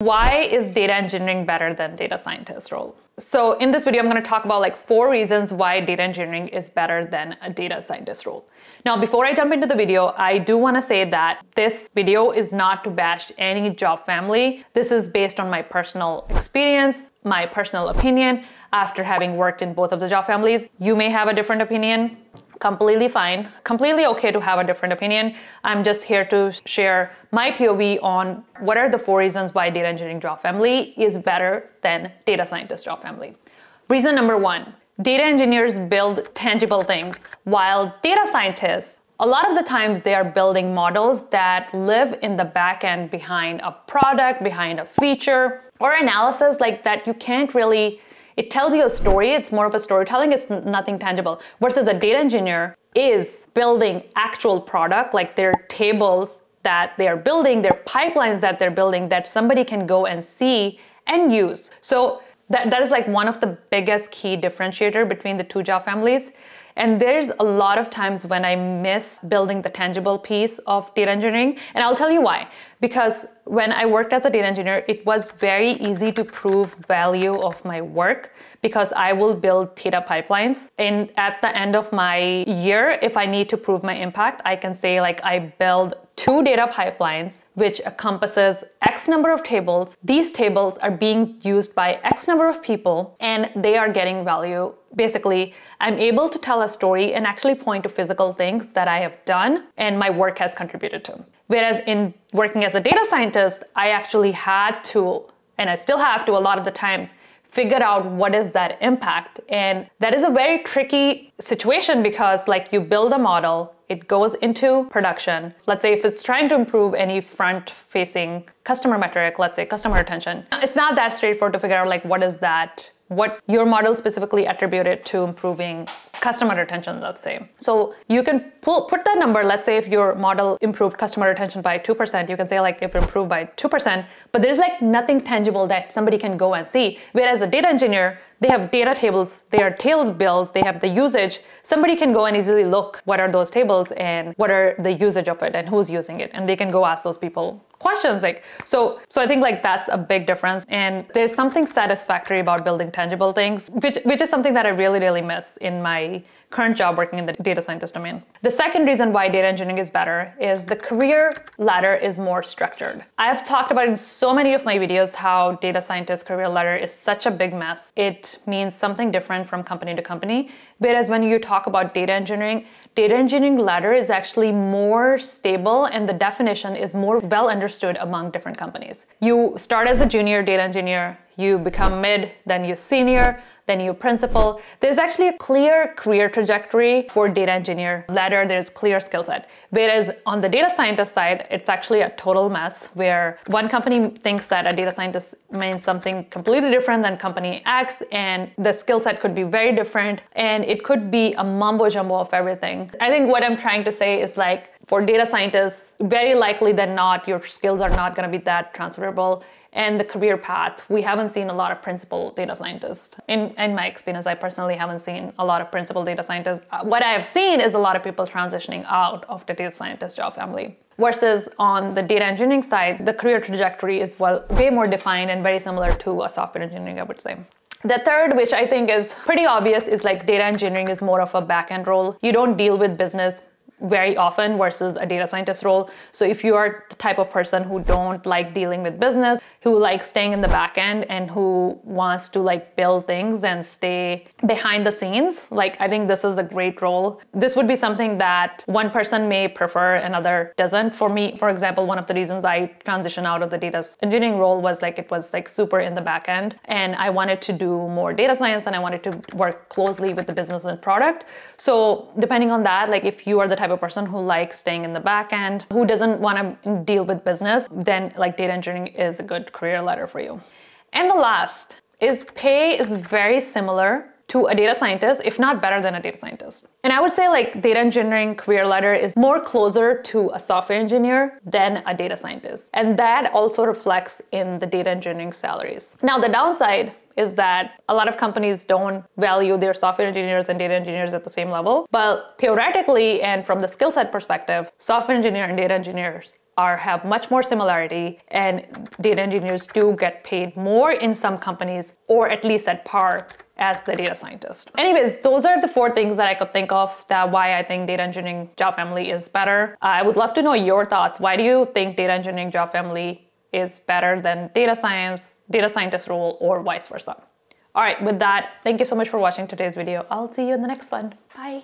Why is data engineering better than data scientist role? So in this video, I'm going to talk about like 4 reasons why data engineering is better than a data scientist role. Now, before I jump into the video, I do want to say that this video is not to bash any job family. This is based on my personal experience, my personal opinion. After having worked in both of the job families, you may have a different opinion. Completely fine, completely okay to have a different opinion. I'm just here to share my POV on what are the 4 reasons why data engineering job family is better than data scientist job family. Reason number 1, data engineers build tangible things, while data scientists, a lot of the times they are building models that live in the back end behind a product, behind a feature, or analysis like that you can't really. It tells you a story, it's more of a storytelling, it's nothing tangible. Versus the data engineer is building actual product, like their tables that they are building, their pipelines that they're building that somebody can go and see and use. So that is like one of the biggest key differentiator between the 2 job families. And there's a lot of times when I miss building the tangible piece of data engineering. And I'll tell you why. Because when I worked as a data engineer, it was very easy to prove value of my work because I will build data pipelines. And at the end of my year, if I need to prove my impact, I can say like I build 2 data pipelines, which encompasses X number of tables. These tables are being used by X number of people and they are getting value. Basically, I'm able to tell a story and actually point to physical things that I have done and my work has contributed to. Whereas in working as a data scientist, I actually had to, and I still have to a lot of the times, figure out what is that impact. And that is a very tricky situation because like you build a model, it goes into production. Let's say if it's trying to improve any front-facing customer metric, let's say customer retention, it's not that straightforward to figure out like what is that, what your model specifically attributed to improving customer retention, let's say. So you can put that number, let's say if your model improved customer retention by 2%, you can say like if it improved by 2%, but there's like nothing tangible that somebody can go and see. Whereas a data engineer, they have data tables, their tables built, they have the usage. Somebody can go and easily look what are those tables and what are the usage of it and who's using it. And they can go ask those people questions. Like, so I think like that's a big difference. And there's something satisfactory about building tangible things, which is something that I really, really miss in my current job working in the data scientist domain. The second reason why data engineering is better is the career ladder is more structured. I have talked about in so many of my videos how data scientist career ladder is such a big mess. It means something different from company to company. Whereas when you talk about data engineering ladder is actually more stable and the definition is more well understood among different companies. You start as a junior data engineer, you become mid, then you senior, then you principal. There's actually a clear career trajectory for data engineer ladder. There's clear skill set. Whereas on the data scientist side, it's actually a total mess where one company thinks that a data scientist means something completely different than company X, and the skill set could be very different, and it could be a mumbo jumbo of everything. I think what I'm trying to say is like, for data scientists, very likely than not, your skills are not going to be that transferable. And the career path, we haven't seen a lot of principal data scientists. In my experience, I personally haven't seen a lot of principal data scientists. What I have seen is a lot of people transitioning out of the data scientist job family. Versus on the data engineering side, the career trajectory is way more defined and very similar to a software engineering, I would say. The third, which I think is pretty obvious, is like data engineering is more of a back-end role. You don't deal with business very often versus a data scientist role. So if you are the type of person who don't like dealing with business, who likes staying in the back end and who wants to like build things and stay behind the scenes, like I think this is a great role. This would be something that one person may prefer, another doesn't. For me, for example, one of the reasons I transitioned out of the data engineering role was like it was like super in the back end and I wanted to do more data science and I wanted to work closely with the business and product. So depending on that, like if you are the type of person who likes staying in the back end, who doesn't want to deal with business, then like data engineering is a good career ladder for you. And the last is pay is very similar to a data scientist, if not better than a data scientist. And I would say like data engineering career ladder is more closer to a software engineer than a data scientist. And that also reflects in the data engineering salaries. Now the downside is that a lot of companies don't value their software engineers and data engineers at the same level. But theoretically and from the skill set perspective, software engineer and data engineers have much more similarity, and data engineers do get paid more in some companies, or at least at par as the data scientist. Anyways, those are the four things that I could think of that why I think data engineering job family is better. I would love to know your thoughts. Why do you think data engineering job family is better than data science, data scientist role, or vice versa? All right, with that, thank you so much for watching today's video. I'll see you in the next one. Bye.